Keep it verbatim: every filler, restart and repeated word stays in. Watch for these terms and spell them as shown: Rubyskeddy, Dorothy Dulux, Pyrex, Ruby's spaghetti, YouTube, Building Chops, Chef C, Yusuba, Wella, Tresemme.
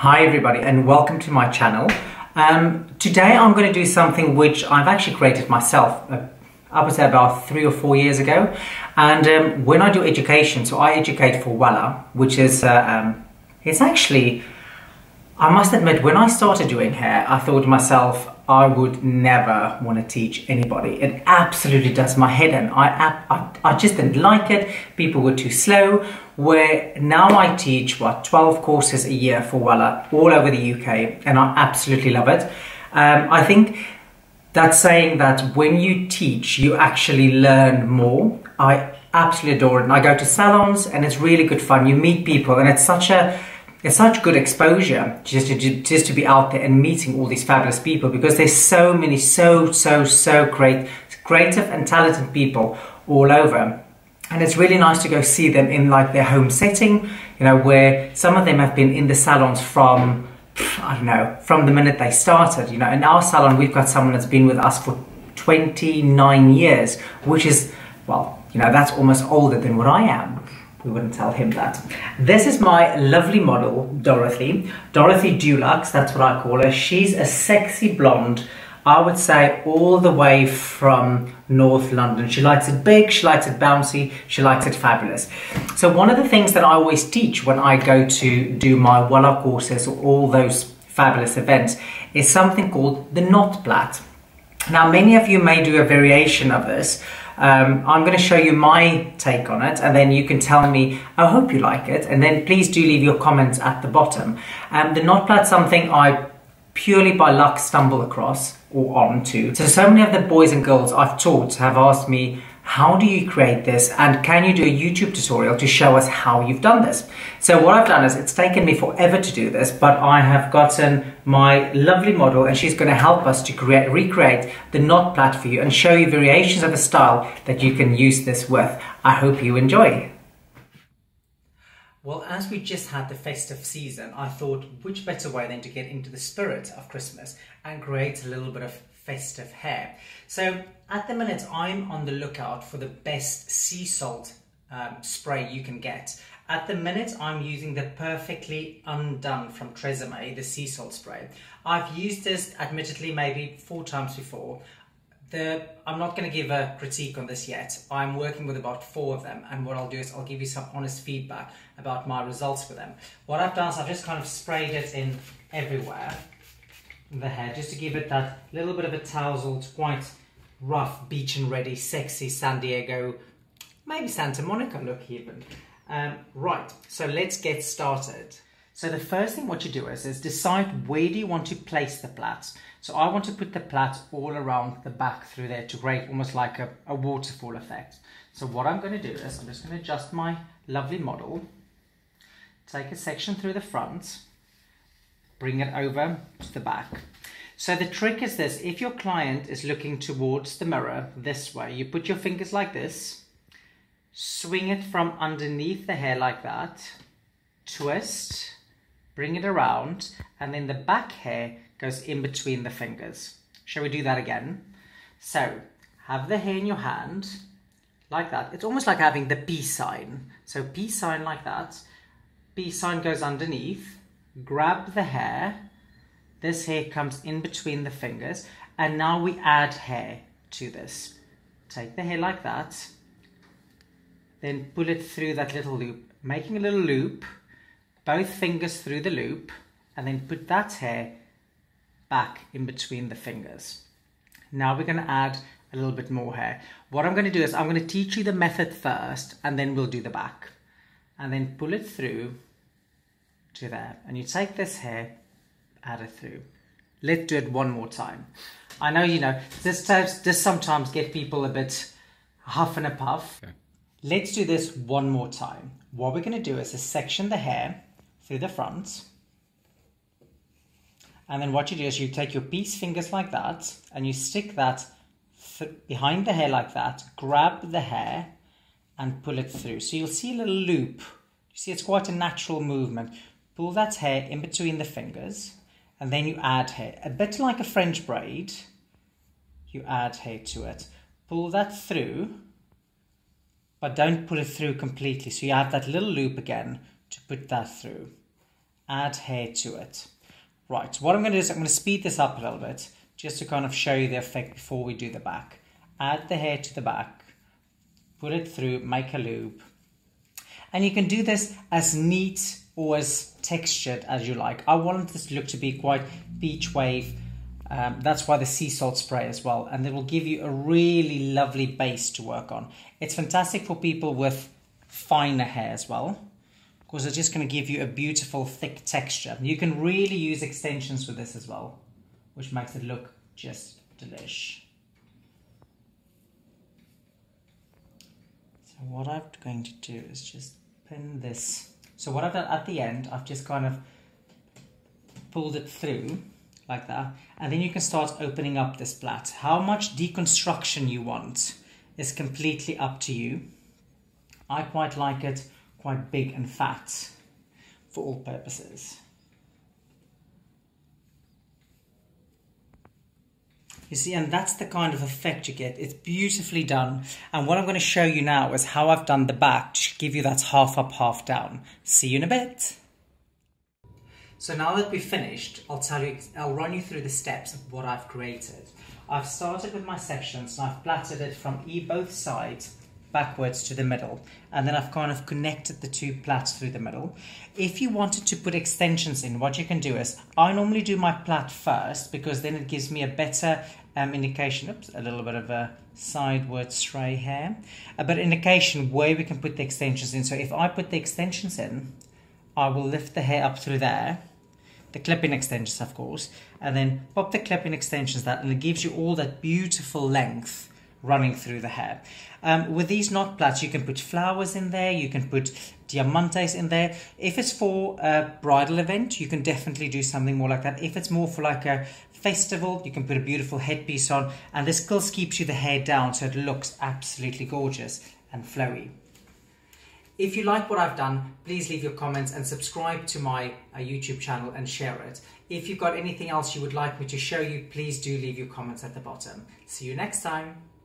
Hi everybody and welcome to my channel. Um, today I'm going to do something which I've actually created myself uh, I would say about three or four years ago, and um, when I do education, so I educate for Wella, which is uh, um, it's actually, I must admit, when I started doing hair I thought to myself I would never want to teach anybody. It absolutely does my head in. I, I, I just didn't like it. People were too slow. Where now I teach, what, twelve courses a year for Wella all over the U K, and I absolutely love it. Um, I think that's saying that when you teach, you actually learn more. I absolutely adore it. And I go to salons and it's really good fun. You meet people and it's such a It's such good exposure just to, just to be out there and meeting all these fabulous people, because there's so many, so, so, so great, creative and talented people all over. And it's really nice to go see them in like their home setting, you know, where some of them have been in the salons from, I don't know, from the minute they started, you know. In our salon, we've got someone that's been with us for twenty-nine years, which is, well, you know, that's almost older than what I am. We wouldn't tell him that. This is my lovely model, Dorothy. Dorothy Dulux, that's what I call her. She's a sexy blonde, I would say all the way from North London. She likes it big, she likes it bouncy, she likes it fabulous. So one of the things that I always teach when I go to do my Wella courses or all those fabulous events is something called the knot plait. Now, many of you may do a variation of this. Um, I'm going to show you my take on it, and then you can tell me, I hope you like it, and then please do leave your comments at the bottom. Um, the knot plait is something I purely by luck stumble across or onto. So, so many of the boys and girls I've taught have asked me, how do you create this, and can you do a YouTube tutorial to show us how you've done this? So what I've done is, it's taken me forever to do this, but I have gotten my lovely model and she's going to help us to create, recreate the knot plait for you and show you variations of a style that you can use this with. I hope you enjoy. Well, as we just had the festive season, I thought which better way than to get into the spirit of Christmas and create a little bit of festive hair. So at the minute I'm on the lookout for the best sea salt um, spray you can get. At the minute I'm using the Perfectly Undone from Tresemme, the sea salt spray. I've used this admittedly maybe four times before. The, I'm not going to give a critique on this yet. I'm working with about four of them, and what I'll do is I'll give you some honest feedback about my results with them. What I've done is I've just kind of sprayed it in everywhere the hair, just to give it that little bit of a tousled, quite rough, beach and ready, sexy San Diego, maybe Santa Monica look even. Um, right, so let's get started. So the first thing what you do is, is decide where do you want to place the plait. So I want to put the plait all around the back through there to create almost like a, a waterfall effect. So what I'm going to do is I'm just going to adjust my lovely model, take a section through the front, bring it over to the back. So the trick is this, if your client is looking towards the mirror this way, you put your fingers like this, swing it from underneath the hair like that, twist, bring it around, and then the back hair goes in between the fingers. Shall we do that again? So have the hair in your hand like that. It's almost like having the peace sign. So peace sign like that, peace sign goes underneath, grab the hair, this hair comes in between the fingers, and now we add hair to this. Take the hair like that, then pull it through that little loop, making a little loop, both fingers through the loop, and then put that hair back in between the fingers. Now we're going to add a little bit more hair. What I'm going to do is I'm going to teach you the method first, and then we'll do the back, and then pull it through to there, and you take this hair, add it through. Let's do it one more time. I know, you know, this does, this sometimes get people a bit huff and a puff. Okay. Let's do this one more time. What we're going to do is just section the hair through the front, and then what you do is you take your peace fingers like that, and you stick that th behind the hair like that, grab the hair and pull it through. So you'll see a little loop. You see, it's quite a natural movement. Pull that hair in between the fingers, and then you add hair. A bit like a French braid, you add hair to it. Pull that through, but don't pull it through completely. So you have that little loop again to put that through. adhere to it. Right, so what I'm going to do is I'm going to speed this up a little bit just to kind of show you the effect before we do the back. Add the hair to the back, put it through, make a loop. And you can do this as neat or as textured as you like. I want this look to be quite beach wave. Um, that's why the sea salt spray as well. And it will give you a really lovely base to work on. It's fantastic for people with finer hair as well, because it's just going to give you a beautiful thick texture. You can really use extensions with this as well, which makes it look just delish. So what I'm going to do is just pin this. So what I've done at the end, I've just kind of pulled it through like that. And then you can start opening up this plait. How much deconstruction you want is completely up to you. I quite like it quite big and fat for all purposes. You see, and that's the kind of effect you get. It's beautifully done. And what I'm going to show you now is how I've done the back to give you that half up, half down. See you in a bit. So now that we've finished, I'll tell you, I'll run you through the steps of what I've created. I've started with my sections and I've plaited it from e both sides backwards to the middle, and then I've kind of connected the two plaits through the middle. If you wanted to put extensions in, what you can do is, I normally do my plait first because then it gives me a better um, indication, oops, a little bit of a sideward stray hair, a better indication where we can put the extensions in. So if I put the extensions in, I will lift the hair up through there, the clip-in extensions of course, and then pop the clip-in extensions that, and it gives you all that beautiful length running through the hair. Um, with these knot plaits, you can put flowers in there, you can put diamantes in there. If it's for a bridal event, you can definitely do something more like that. If it's more for like a festival, you can put a beautiful headpiece on, and this still keeps you the hair down so it looks absolutely gorgeous and flowy. If you like what I've done, please leave your comments and subscribe to my uh, YouTube channel and share it. If you've got anything else you would like me to show you, please do leave your comments at the bottom. See you next time.